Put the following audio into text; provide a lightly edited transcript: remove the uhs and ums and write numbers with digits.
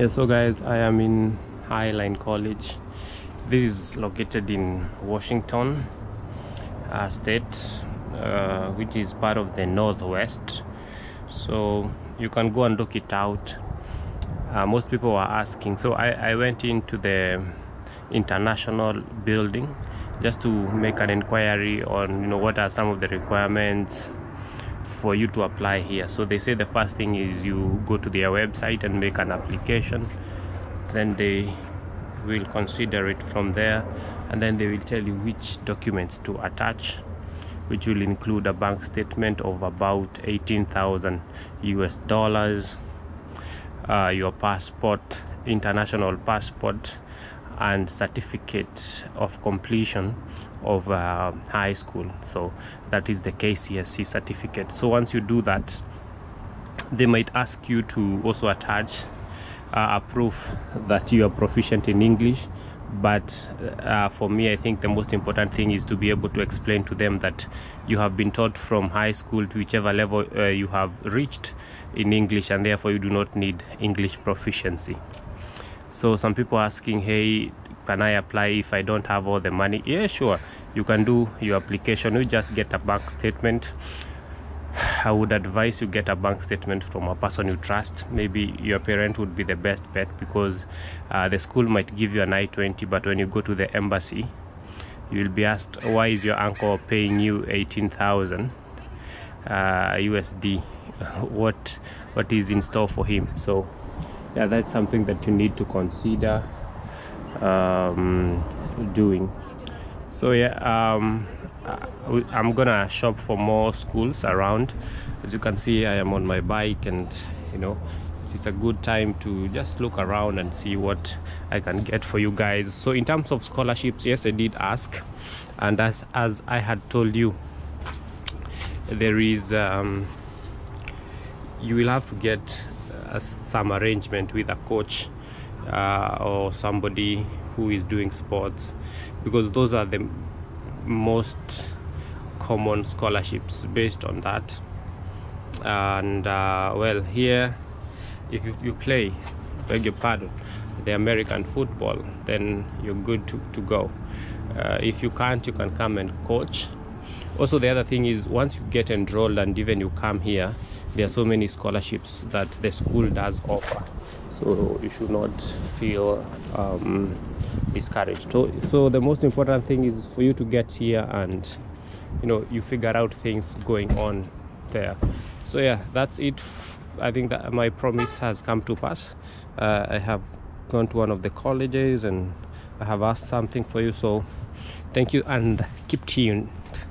Yeah, so guys, I am in Highline College. This is located in Washington state, which is part of the Northwest. So you can go and look it out. Most people were asking, so I went into the international building just to make an inquiry on, you know, what are some of the requirements for you to apply here. So they say the first thing is you go to their website and make an application, then they will consider it from there, and then they will tell you which documents to attach, which will include a bank statement of about $18,000 US, your passport, international passport, and certificate of completion of high school. So that is the KCSC certificate. So once you do that, they might ask you to also attach a proof that you are proficient in English. But for me, I think the most important thing is to be able to explain to them that you have been taught from high school to whichever level you have reached in English, and therefore you do not need English proficiency. So some people are asking, hey, can I apply if I don't have all the money? Yeah, sure, you can do your application. You just get a bank statement. I would advise you get a bank statement from a person you trust. Maybe your parent would be the best bet, because the school might give you an I-20, but when you go to the embassy, you'll be asked, why is your uncle paying you 18,000 USD? What is in store for him? So yeah, that's something that you need to consider doing. So yeah, I'm gonna shop for more schools around. As you can see, I am on my bike, and you know, it's a good time to just look around and see what I can get for you guys. So in terms of scholarships, yes, I did ask, and as I had told you, there is you will have to get some arrangement with a coach or somebody who is doing sports, because those are the most common scholarships based on that. And well, here, if you play, beg your pardon, the American football, then you're good to go. If you can't, you can come and coach. Also, the other thing is, once you get enrolled and even you come here, there are so many scholarships that the school does offer, so you should not feel discouraged. So the most important thing is for you to get here and, you know, you figure out things going on there. So yeah, that's it. I think that my promise has come to pass. I have gone to one of the colleges and I have asked something for you, so thank you and keep tuned.